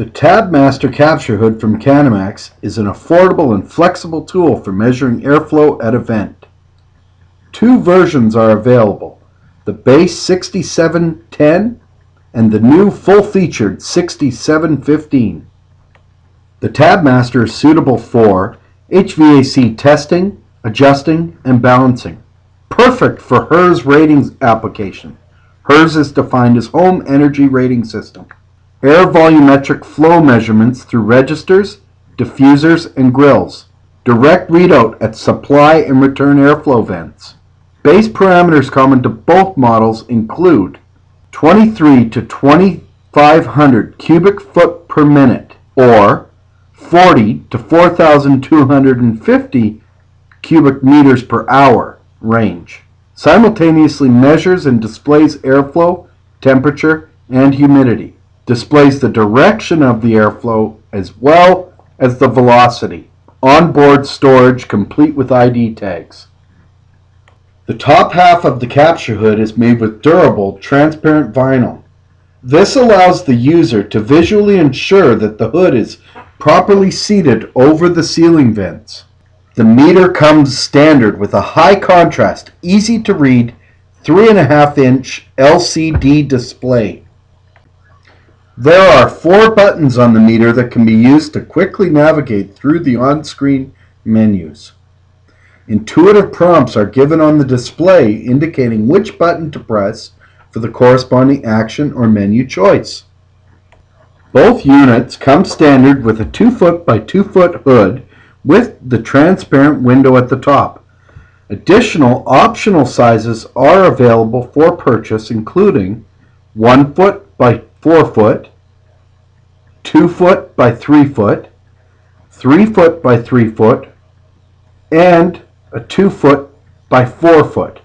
The TABmaster capture hood from Kanomax is an affordable and flexible tool for measuring airflow at a vent. Two versions are available, the base 6710 and the new full-featured 6715. The TABmaster is suitable for HVAC testing, adjusting, and balancing. Perfect for HERS ratings application. HERS is defined as Home Energy Rating System. Air volumetric flow measurements through registers, diffusers, and grills. Direct readout at supply and return airflow vents. Base parameters common to both models include 23 to 2500 cubic foot per minute, or 40 to 4,250 cubic meters per hour range. Simultaneously measures and displays airflow, temperature, and humidity. Displays the direction of the airflow as well as the velocity. Onboard storage complete with ID tags. The top half of the capture hood is made with durable, transparent vinyl. This allows the user to visually ensure that the hood is properly seated over the ceiling vents. The meter comes standard with a high contrast, easy to read 3.5-inch LCD display. There are 4 buttons on the meter that can be used to quickly navigate through the on-screen menus. Intuitive prompts are given on the display indicating which button to press for the corresponding action or menu choice. Both units come standard with a 2-foot by 2-foot hood with the transparent window at the top. Additional optional sizes are available for purchase, including 1-foot by 4-foot, 2-foot by 3-foot, 3-foot by 3-foot, and a 2-foot by 4-foot.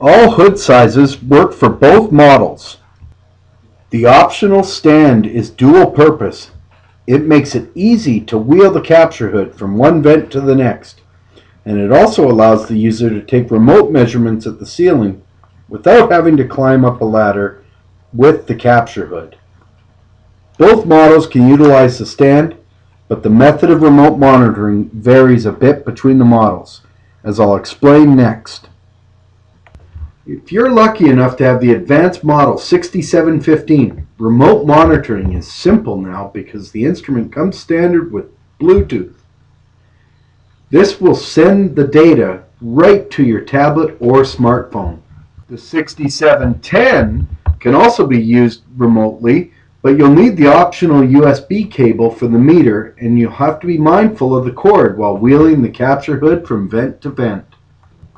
All hood sizes work for both models. The optional stand is dual purpose. It makes it easy to wheel the capture hood from one vent to the next, and it also allows the user to take remote measurements at the ceiling without having to climb up a ladder with the capture hood. Both models can utilize the stand, but the method of remote monitoring varies a bit between the models, as I'll explain next. If you're lucky enough to have the advanced model 6715, remote monitoring is simple now because the instrument comes standard with Bluetooth. This will send the data right to your tablet or smartphone. The 6710 can also be used remotely, but you'll need the optional USB cable for the meter, and you'll have to be mindful of the cord while wheeling the capture hood from vent to vent.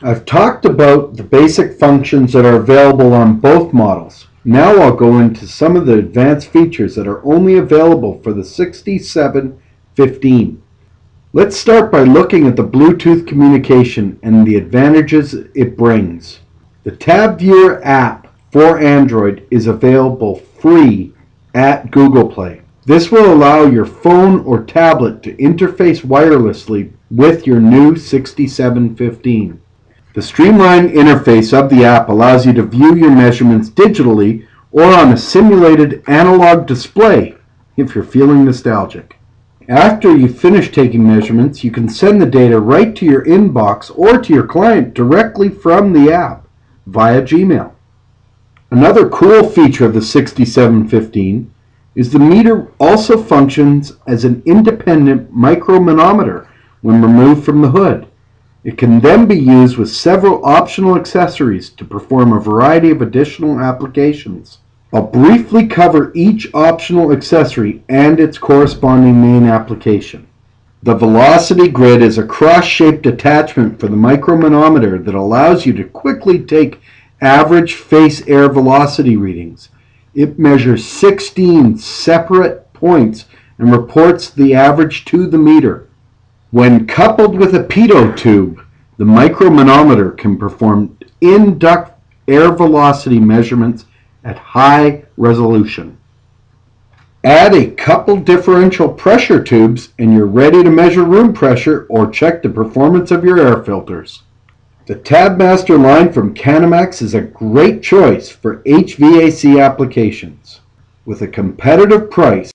I've talked about the basic functions that are available on both models. Now I'll go into some of the advanced features that are only available for the 6715. Let's start by looking at the Bluetooth communication and the advantages it brings. The TabViewer app for Android is available free at Google Play. This will allow your phone or tablet to interface wirelessly with your new 6715. The streamlined interface of the app allows you to view your measurements digitally or on a simulated analog display if you're feeling nostalgic. After you finish taking measurements, you can send the data right to your inbox or to your client directly from the app via Gmail. Another cool feature of the 6715 is the meter also functions as an independent micromanometer when removed from the hood. It can then be used with several optional accessories to perform a variety of additional applications. I'll briefly cover each optional accessory and its corresponding main application. The velocity grid is a cross-shaped attachment for the micromanometer that allows you to quickly take average face air velocity readings. It measures 16 separate points and reports the average to the meter. When coupled with a pitot tube, the micromanometer can perform in-duct air velocity measurements at high resolution. Add a couple differential pressure tubes and you're ready to measure room pressure or check the performance of your air filters. The TabMaster line from Kanomax is a great choice for HVAC applications. With a competitive price,